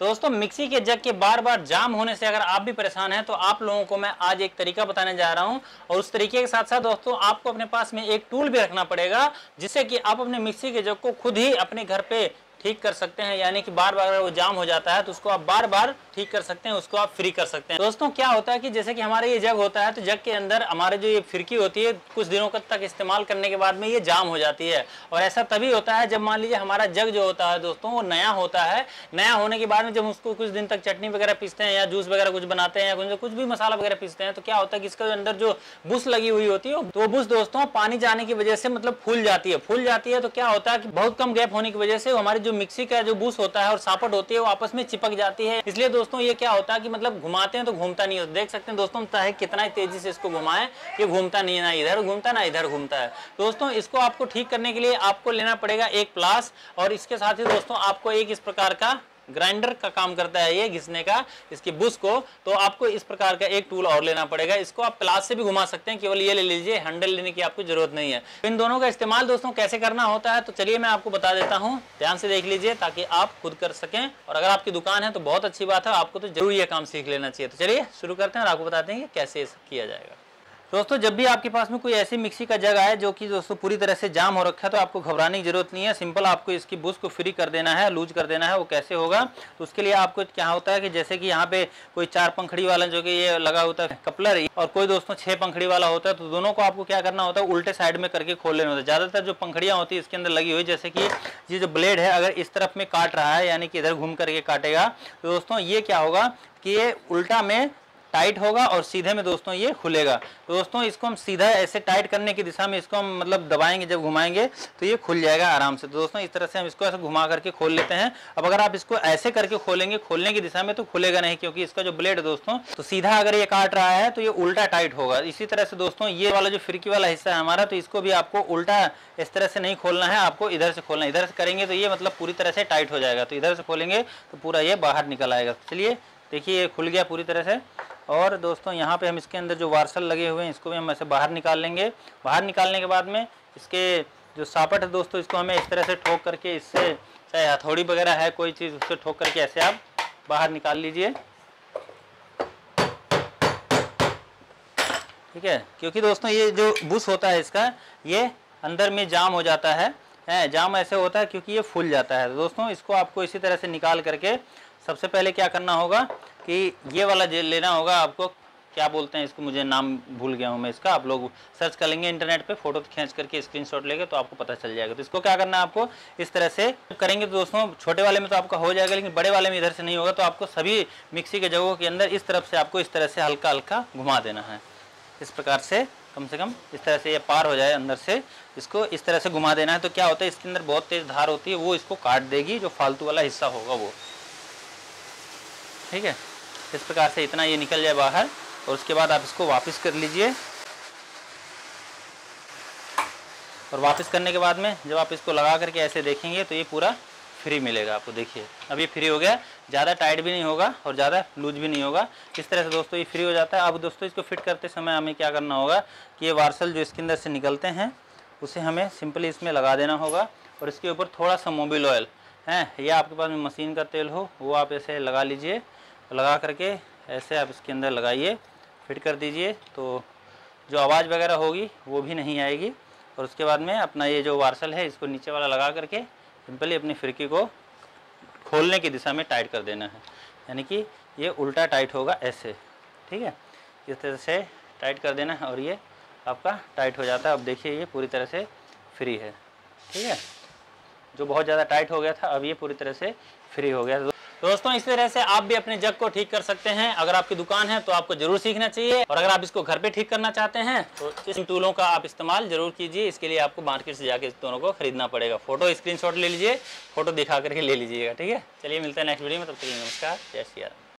तो दोस्तों मिक्सी के जग के बार बार जाम होने से अगर आप भी परेशान हैं तो आप लोगों को मैं आज एक तरीका बताने जा रहा हूं। और उस तरीके के साथ साथ दोस्तों आपको अपने पास में एक टूल भी रखना पड़ेगा जिससे कि आप अपने मिक्सी के जग को खुद ही अपने घर पे ठीक कर सकते हैं, यानी कि बार बार अगर वो जाम हो जाता है तो उसको आप बार बार ठीक कर सकते हैं, उसको आप फ्री कर सकते हैं। दोस्तों क्या होता है कि जैसे कि हमारे ये जग होता है तो जग के अंदर हमारे जो ये फिरकी होती है कुछ दिनों तक इस्तेमाल करने के बाद में ये जाम हो जाती है। और ऐसा तभी होता है जब मान लीजिए हमारा जग जो होता है दोस्तों वो नया होता है, नया होने के बाद में जब उसको कुछ दिन तक चटनी वगैरह पीसते हैं या जूस वगैरह कुछ बनाते हैं या कुछ भी मसाला वगैरह पीसते हैं तो क्या होता है कि इसके अंदर जो बुश लगी हुई होती है वो बुश दोस्तों पानी जाने की वजह से मतलब फूल जाती है। फूल जाती है तो क्या होता है कि बहुत कम गैप होने की वजह से हमारे जो मिक्सी का जो बूस होता है और सापट होती है वो आपस में चिपक जाती है। इसलिए दोस्तों ये क्या होता है कि मतलब घुमाते हैं तो घूमता नहीं होता। देख सकते हैं दोस्तों चाहे कितना तेजी से इसको घुमाएं ये घूमता नहीं है, ना इधर घूमता ना इधर घूमता है। दोस्तों इसको आपको ठीक करने के लिए आपको लेना पड़ेगा एक प्लास और इसके साथ ही दोस्तों आपको एक इस प्रकार का ग्राइंडर का काम करता है ये घिसने का इसकी बुश को, तो आपको इस प्रकार का एक टूल और लेना पड़ेगा। इसको आप प्लास से भी घुमा सकते हैं, केवल ये ले लीजिए, हैंडल लेने की आपको जरूरत नहीं है। इन दोनों का इस्तेमाल दोस्तों कैसे करना होता है तो चलिए मैं आपको बता देता हूँ, ध्यान से देख लीजिए ताकि आप खुद कर सकें। और अगर आपकी दुकान है तो बहुत अच्छी बात है, आपको तो जरूर यह काम सीख लेना चाहिए। तो चलिए शुरू करते हैं और आपको बताते हैं कि कैसे किया जाएगा। दोस्तों जब भी आपके पास में कोई ऐसी मिक्सी का जग आए जो कि दोस्तों पूरी तरह से जाम हो रखा है तो आपको घबराने की जरूरत नहीं है। सिंपल आपको इसकी बुश को फ्री कर देना है, लूज कर देना है। वो कैसे होगा तो उसके लिए आपको क्या होता है कि जैसे कि यहाँ पे कोई चार पंखड़ी वाला जो कि ये लगा होता है कपलर और कोई दोस्तों छः पंखड़ी वाला होता है, तो दोनों को आपको क्या करना होता है उल्टे साइड में करके खोल लेना होता है। ज़्यादातर जो पंखड़ियाँ होती है इसके अंदर लगी हुई, जैसे कि ये जो ब्लेड है अगर इस तरफ में काट रहा है यानी कि इधर घूम करके काटेगा तो दोस्तों ये क्या होगा कि ये उल्टा में टाइट होगा और सीधे में दोस्तों ये खुलेगा। तो दोस्तों इसको हम सीधा ऐसे टाइट करने की दिशा में इसको हम मतलब दबाएंगे, जब घुमाएंगे तो ये खुल जाएगा आराम से। तो दोस्तों इस तरह से हम इसको ऐसे घुमा करके खोल लेते हैं। अब अगर आप इसको ऐसे करके खोलेंगे खोलने की दिशा में तो खुलेगा नहीं, क्योंकि इसका जो ब्लेड है दोस्तों तो सीधा अगर ये काट रहा है तो ये उल्टा टाइट होगा। इसी तरह से दोस्तों ये वाला जो फिरकी वाला हिस्सा है हमारा तो इसको भी आपको उल्टा इस तरह से नहीं खोलना है, आपको इधर से खोलना है। इधर से करेंगे तो ये मतलब पूरी तरह से टाइट हो जाएगा, तो इधर से खोलेंगे तो पूरा ये बाहर निकल आएगा। चलिए देखिए ये खुल गया पूरी तरह से। और दोस्तों यहाँ पे हम इसके अंदर जो वार्सल लगे हुए हैं इसको भी हम ऐसे बाहर निकाल लेंगे। बाहर निकालने के बाद में इसके जो सापट है दोस्तों इसको हमें इस तरह से ठोक करके, इससे चाहे हथौड़ी वगैरह है कोई चीज़ उससे ठोक करके ऐसे आप बाहर निकाल लीजिए, ठीक है। क्योंकि दोस्तों ये जो बुश होता है इसका ये अंदर में जाम हो जाता है, जाम ऐसे होता है क्योंकि ये फूल जाता है। दोस्तों इसको आपको इसी तरह से निकाल करके सबसे पहले क्या करना होगा कि ये वाला जेल लेना होगा आपको, क्या बोलते हैं इसको, मुझे नाम भूल गया हूँ मैं इसका, आप लोग सर्च कर लेंगे इंटरनेट पे, फोटो खींच करके स्क्रीनशॉट लेके तो आपको पता चल जाएगा। तो इसको क्या करना है आपको इस तरह से करेंगे तो दोस्तों छोटे वाले में तो आपका हो जाएगा लेकिन बड़े वाले में इधर से नहीं होगा, तो आपको सभी मिक्सी के जगहों के अंदर इस तरफ से आपको इस तरह से हल्का हल्का घुमा देना है। इस प्रकार से कम इस तरह से ये पार हो जाए अंदर से, इसको इस तरह से घुमा देना है। तो क्या होता है इसके अंदर बहुत तेज़ धार होती है वो इसको काट देगी, जो फालतू वाला हिस्सा होगा वो, ठीक है। इस प्रकार से इतना ये निकल जाए बाहर और उसके बाद आप इसको वापस कर लीजिए। और वापस करने के बाद में जब आप इसको लगा करके ऐसे देखेंगे तो ये पूरा फ्री मिलेगा आपको। देखिए अब ये फ्री हो गया, ज़्यादा टाइट भी नहीं होगा और ज़्यादा लूज भी नहीं होगा। इस तरह से दोस्तों ये फ्री हो जाता है। अब दोस्तों इसको फिट करते समय हमें क्या करना होगा कि ये वार्सल जो इसके अंदर से निकलते हैं उसे हमें सिंपली इसमें लगा देना होगा और इसके ऊपर थोड़ा सा मोबिल ऑयल है या आपके पास में मशीन का तेल हो वो आप ऐसे लगा लीजिए। लगा करके ऐसे आप इसके अंदर लगाइए, फिट कर दीजिए, तो जो आवाज़ वगैरह होगी वो भी नहीं आएगी। और उसके बाद में अपना ये जो वार्सल है इसको नीचे वाला लगा करके सिंपली अपनी फिरकी को खोलने की दिशा में टाइट कर देना है, यानी कि ये उल्टा टाइट होगा ऐसे, ठीक है। इस तरह से टाइट कर देना है और ये आपका टाइट हो जाता है। अब देखिए ये पूरी तरह से फ्री है, ठीक है। जो बहुत ज़्यादा टाइट हो गया था अब ये पूरी तरह से फ्री हो गया। दोस्तों इस तरह से आप भी अपने जग को ठीक कर सकते हैं। अगर आपकी दुकान है तो आपको जरूर सीखना चाहिए और अगर आप इसको घर पे ठीक करना चाहते हैं तो इन टूलों का आप इस्तेमाल जरूर कीजिए। इसके लिए आपको मार्केट से जाके दोनों को खरीदना पड़ेगा। फोटो स्क्रीनशॉट ले लीजिए, फोटो दिखा करके ले लीजिएगा, ठीक है। चलिए मिलते हैं नेक्स्ट वीडियो में, तब तक नमस्कार, जय श्री राम।